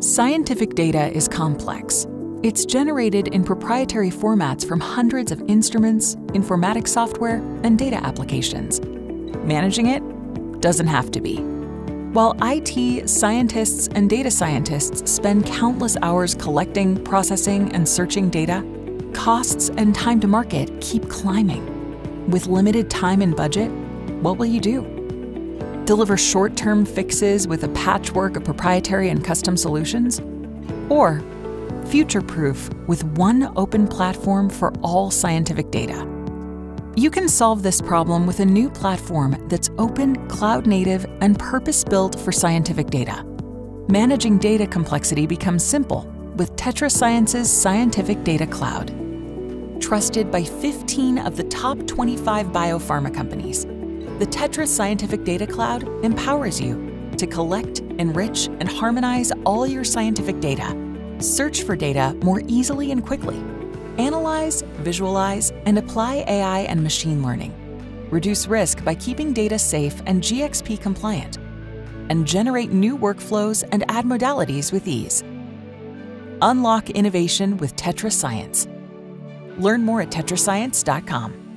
Scientific data is complex. It's generated in proprietary formats from hundreds of instruments, informatics software, and data applications. Managing it doesn't have to be. While IT, scientists, and data scientists spend countless hours collecting, processing, and searching data, costs and time to market keep climbing. With limited time and budget, what will you do? Deliver short-term fixes with a patchwork of proprietary and custom solutions? Or future-proof with one open platform for all scientific data? You can solve this problem with a new platform that's open, cloud-native, and purpose-built for scientific data. Managing data complexity becomes simple with TetraScience's Scientific Data Cloud. Trusted by 15 of the top 25 biopharma companies, the Tetra Scientific Data Cloud empowers you to collect, enrich, and harmonize all your scientific data, search for data more easily and quickly, analyze, visualize, and apply AI and machine learning, reduce risk by keeping data safe and GxP compliant, and generate new workflows and add modalities with ease. Unlock innovation with Tetra Science. Learn more at tetrascience.com.